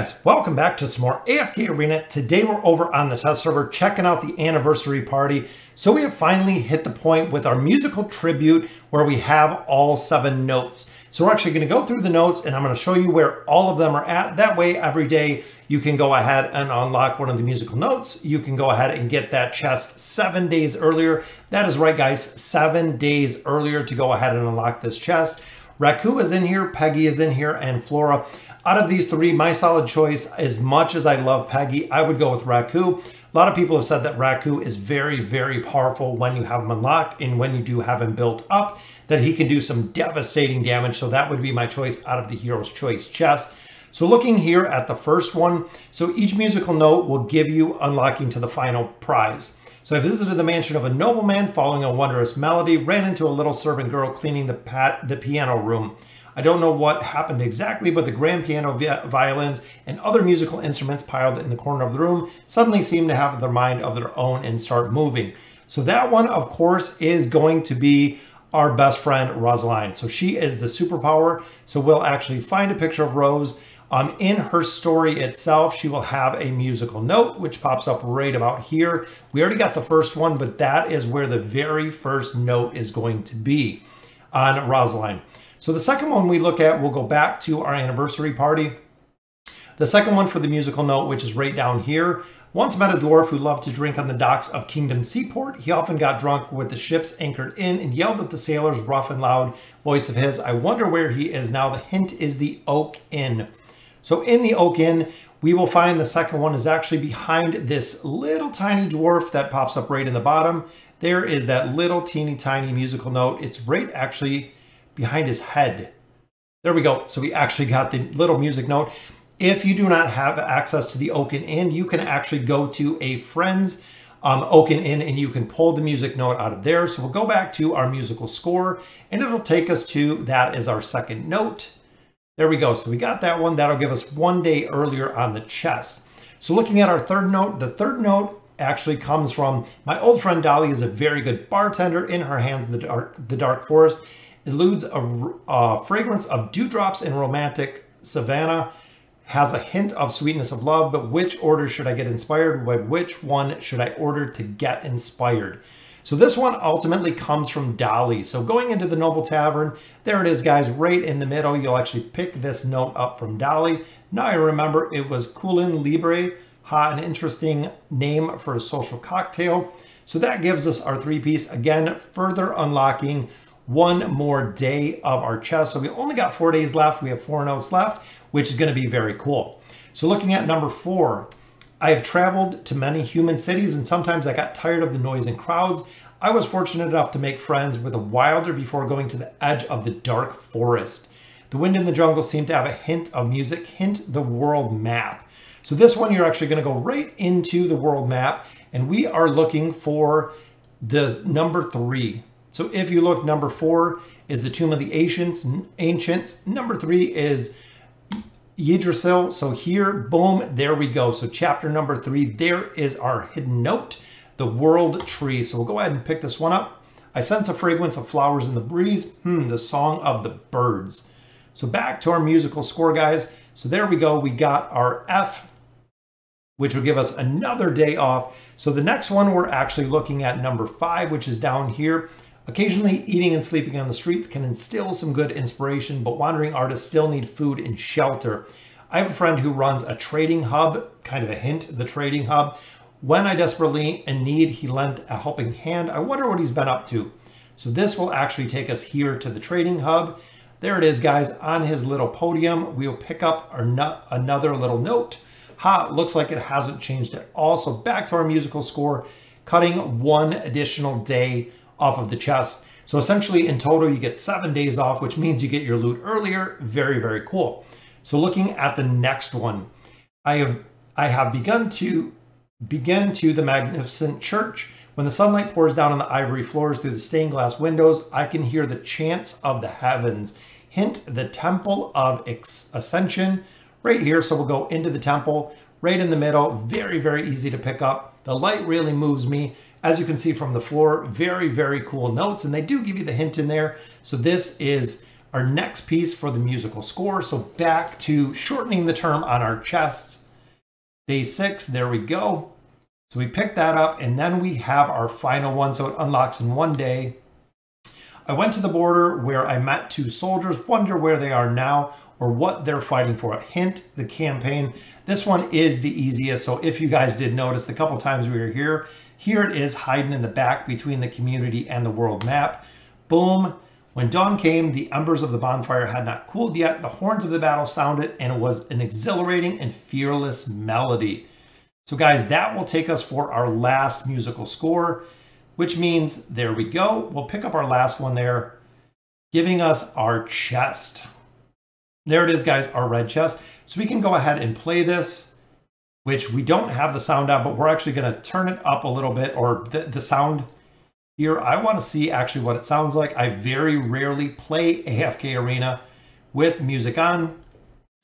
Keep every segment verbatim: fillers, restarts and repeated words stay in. guys, welcome back to some more A F K Arena. Today we're over on the test server checking out the anniversary party. So we have finally hit the point with our musical tribute where we have all seven notes. So we're actually going to go through the notes and I'm going to show you where all of them are at. That way every day you can go ahead and unlock one of the musical notes. You can go ahead and get that chest seven days earlier. That is right, guys, seven days earlier to go ahead and unlock this chest. Raku is in here, Peggy is in here, and Flora. Out of these three, my solid choice, as much as I love Peggy, I would go with Raku. A lot of people have said that Raku is very, very powerful when you have him unlocked and when you do have him built up, that he can do some devastating damage. So that would be my choice out of the Hero's Choice chest. So looking here at the first one, so each musical note will give you unlocking to the final prize. So I visited the mansion of a nobleman following a wondrous melody, ran into a little servant girl cleaning the, pat the piano room. I don't know what happened exactly, but the grand piano, violins, and other musical instruments piled in the corner of the room suddenly seem to have their mind of their own and start moving. So that one, of course, is going to be our best friend, Rosaline. So she is the superpower. So we'll actually find a picture of Rose. Um, in her story itself, she will have a musical note, which pops up right about here. We already got the first one, but that is where the very first note is going to be on Rosaline. So the second one we look at, we'll go back to our anniversary party. The second one for the musical note, which is right down here. Once met a dwarf who loved to drink on the docks of Kingdom Seaport. He often got drunk with the ships anchored in and yelled at the sailors, rough and loud voice of his. I wonder where he is now. The hint is the Oak Inn. So in the Oak Inn, we will find the second one is actually behind this little tiny dwarf that pops up right in the bottom. There is that little teeny tiny musical note. It's right actually behind his head. There we go. So we actually got the little music note. If you do not have access to the Oak Inn, you can actually go to a friend's um, Oak Inn and you can pull the music note out of there. So we'll go back to our musical score and it'll take us to, that is our second note. There we go. So we got that one. That'll give us one day earlier on the chest. So looking at our third note, the third note actually comes from my old friend Dolly is a very good bartender. In her hands, the dark, the dark forest eludes a, a fragrance of dewdrops in romantic savannah, has a hint of sweetness of love, but which order should I get inspired? By which one should I order to get inspired? So this one ultimately comes from Dolly. So going into the Noble Tavern, there it is, guys, right in the middle. You'll actually pick this note up from Dolly. Now I remember it was Coolin Libre, ha, an interesting name for a social cocktail. So that gives us our three piece. Again, further unlocking one more day of our chest. So we only got four days left. We have four notes left, which is going to be very cool. So looking at number four, I have traveled to many human cities and sometimes I got tired of the noise and crowds. I was fortunate enough to make friends with a Wilder before going to the edge of the dark forest. The wind in the jungle seemed to have a hint of music, hint the world map. So this one, you're actually going to go right into the world map and we are looking for the number three. So if you look, number four is the Tomb of the Ancients. Ancients. Number three is Yidrassil. So here, boom, there we go. So chapter number three, there is our hidden note, the world tree. So we'll go ahead and pick this one up. I sense a fragrance of flowers in the breeze. Hmm, the song of the birds. So back to our musical score, guys. So there we go. We got our F, which will give us another day off. So the next one, we're actually looking at number five, which is down here. Occasionally eating and sleeping on the streets can instill some good inspiration, but wandering artists still need food and shelter. I have a friend who runs a trading hub, kind of a hint, the trading hub. When I desperately in need, he lent a helping hand. I wonder what he's been up to. So this will actually take us here to the trading hub. There it is, guys, on his little podium. We'll pick up our nut, another little note. Ha, looks like it hasn't changed at all. So back to our musical score, cutting one additional day off of the chest. So essentially in total, you get seven days off, which means you get your loot earlier. Very, very cool. So looking at the next one, I have I have begun to begin to the magnificent church. When the sunlight pours down on the ivory floors through the stained glass windows, I can hear the chants of the heavens. Hint, the Temple of Ascension right here. So we'll go into the temple right in the middle. Very, very easy to pick up. The light really moves me. As you can see from the floor, very, very cool notes. And they do give you the hint in there. So this is our next piece for the musical score. So back to shortening the term on our chests. Day six, there we go. So we pick that up, and then we have our final one. So it unlocks in one day. I went to the border where I met two soldiers. Wonder where they are now or what they're fighting for. Hint, the campaign. This one is the easiest. So if you guys did notice the couple times we were here, here it is hiding in the back between the community and the world map. Boom. When dawn came, the embers of the bonfire had not cooled yet. The horns of the battle sounded, and it was an exhilarating and fearless melody. So guys, that will take us for our last musical score, which means, there we go. We'll pick up our last one there, giving us our chest. There it is, guys, our red chest. So we can go ahead and play this, which we don't have the sound on, but we're actually gonna turn it up a little bit, or the, the sound here. I wanna see actually what it sounds like. I very rarely play A F K Arena with music on.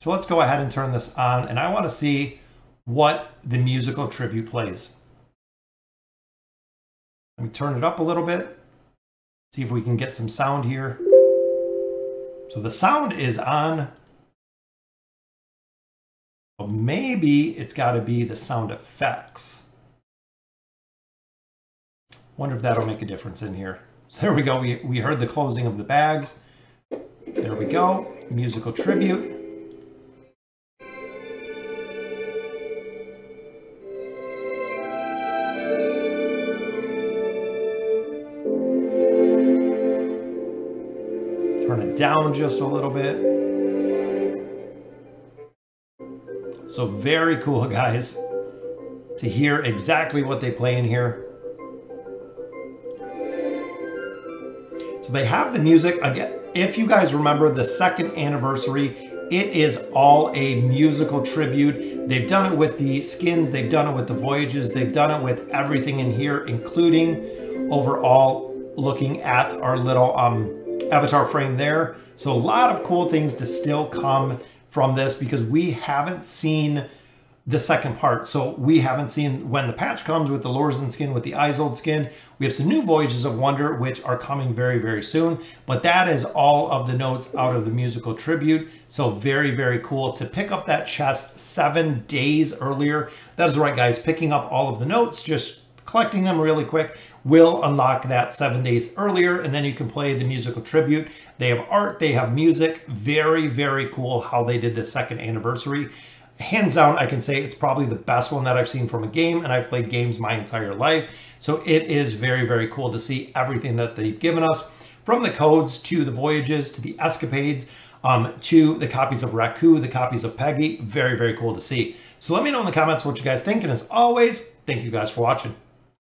So let's go ahead and turn this on, and I wanna see what the musical tribute plays. Let me turn it up a little bit, see if we can get some sound here. So the sound is on, but maybe it's got to be the sound effects. Wonder if that'll make a difference in here. So there we go. We, we heard the closing of the bags. There we go. Musical tribute. Down just a little bit. So very cool, guys, to hear exactly what they play in here. So they have the music again. If you guys remember the second anniversary, it is all a musical tribute. They've done it with the skins, they've done it with the voyages, they've done it with everything in here, including overall looking at our little um avatar frame there. So a lot of cool things to still come from this, because we haven't seen the second part. So we haven't seen when the patch comes with the Lorzen skin, with the Izold skin. We have some new Voyages of Wonder, which are coming very, very soon. But that is all of the notes out of the musical tribute. So very, very cool to pick up that chest seven days earlier. That is right, guys. Picking up all of the notes, just collecting them really quick, will unlock that seven days earlier, and then you can play the musical tribute. They have art, they have music. Very, very cool how they did the second anniversary. Hands down, I can say it's probably the best one that I've seen from a game, and I've played games my entire life. So it is very, very cool to see everything that they've given us, from the codes to the voyages to the escapades um, to the copies of Raku, the copies of Peggy. Very, very cool to see. So let me know in the comments what you guys think, and as always, thank you guys for watching.